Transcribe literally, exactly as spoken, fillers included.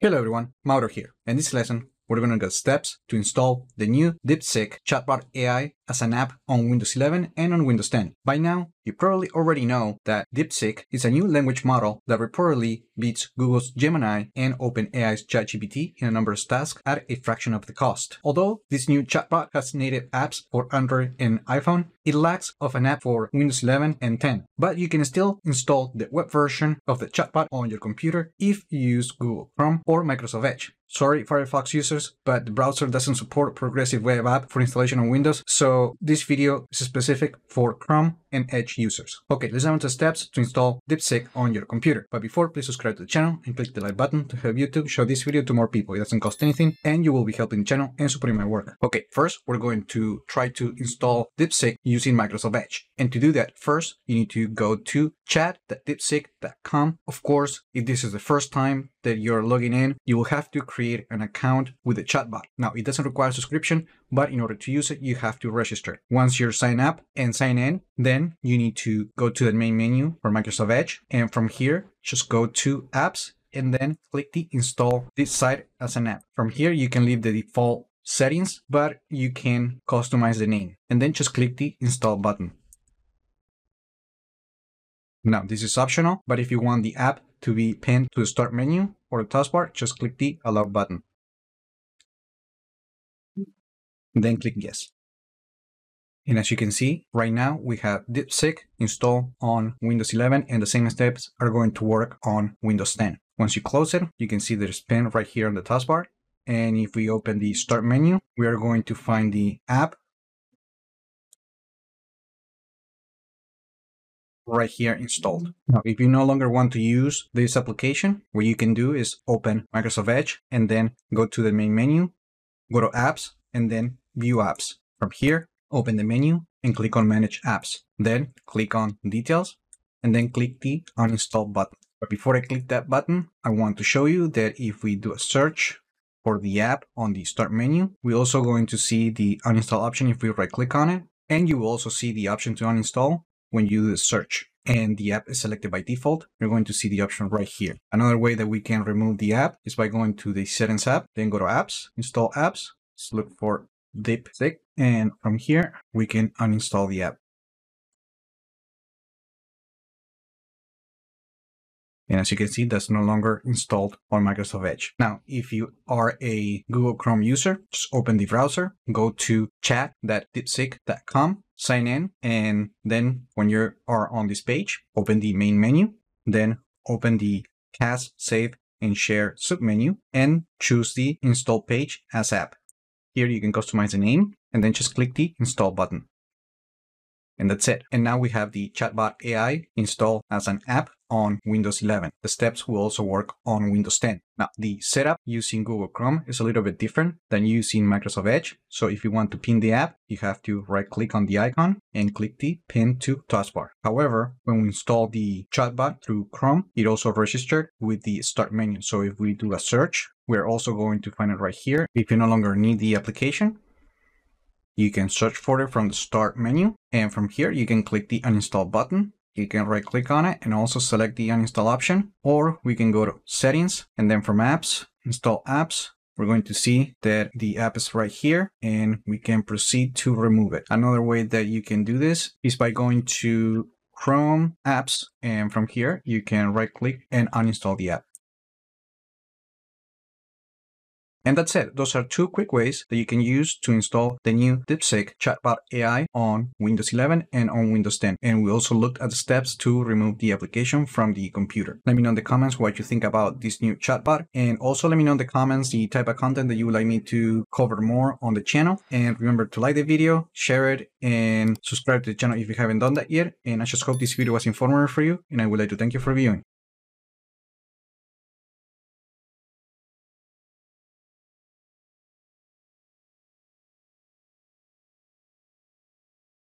Hello everyone, Mauro here. In this lesson, we're going to go steps to install the new DeepSeek Chatbot A I as an app on Windows eleven and on Windows ten. By now, you probably already know that DeepSeek is a new language model that reportedly beats Google's Gemini and OpenAI's ChatGPT in a number of tasks at a fraction of the cost. Although this new chatbot has native apps for Android and iPhone, it lacks of an app for Windows eleven and ten. But you can still install the web version of the chatbot on your computer if you use Google Chrome or Microsoft Edge. Sorry, Firefox users, but the browser doesn't support progressive web app for installation on Windows, so this video is specific for Chrome and Edge users. Okay, let's dive into steps to install DeepSeek on your computer. But before, please subscribe to the channel and click the like button to help YouTube show this video to more people. It doesn't cost anything, and you will be helping the channel and supporting my work. Okay, first, we're going to try to install DeepSeek using Microsoft Edge. And to do that, first, you need to go to chat dot deepseek dot com. Of course, if this is the first time that you're logging in, you will have to create an account with the chatbot. Now, it doesn't require subscription, but in order to use it, you have to register. Once you're signed up and sign in, then you need to go to the main menu for Microsoft Edge. And from here, just go to apps and then click the install this site as an app. From here, you can leave the default settings, but you can customize the name and then just click the install button. Now, this is optional, but if you want the app to be pinned to the start menu or the taskbar, just click the allow button. Then click yes. And as you can see, right now we have DeepSeek installed on Windows eleven, and the same steps are going to work on Windows ten. Once you close it, you can see there's pinned right here on the taskbar. And if we open the start menu, we are going to find the app right here installed. Now, if you no longer want to use this application, what you can do is open Microsoft Edge and then go to the main menu, go to apps, and then view apps. From here, open the menu and click on manage apps. Then click on details and then click the uninstall button. But before I click that button, I want to show you that if we do a search for the app on the start menu, we're also going to see the uninstall option if we right click on it. And you will also see the option to uninstall when you do the search, and the app is selected by default. You're going to see the option right here. Another way that we can remove the app is by going to the settings app, then go to apps, install apps, let's look for DeepSeek, and from here we can uninstall the app. And as you can see, that's no longer installed on Microsoft Edge. Now, if you are a Google Chrome user, just open the browser, go to chat dot deepseek dot com. Sign in, and then when you are on this page, open the main menu, then open the Cast, Save, and Share submenu, and choose the Install Page as App. Here you can customize the name, and then just click the Install button. And that's it. And now we have the Chatbot A I installed as an app on Windows eleven. The steps will also work on Windows ten. Now, the setup using Google Chrome is a little bit different than using Microsoft Edge. So if you want to pin the app, you have to right click on the icon and click the pin to taskbar. However, when we install the chatbot through Chrome, it also registered with the start menu. So if we do a search, we're also going to find it right here. If you no longer need the application, you can search for it from the start menu. And from here, you can click the uninstall button. You can right click on it and also select the uninstall option, or we can go to settings and then from apps, install apps. We're going to see that the app is right here and we can proceed to remove it. Another way that you can do this is by going to Chrome apps, and from here you can right click and uninstall the app. And that's it. Those are two quick ways that you can use to install the new DeepSeek Chatbot A I on Windows eleven and on Windows ten. And we also looked at the steps to remove the application from the computer. Let me know in the comments what you think about this new chatbot. And also let me know in the comments the type of content that you would like me to cover more on the channel. And remember to like the video, share it, and subscribe to the channel if you haven't done that yet. And I just hope this video was informative for you. And I would like to thank you for viewing.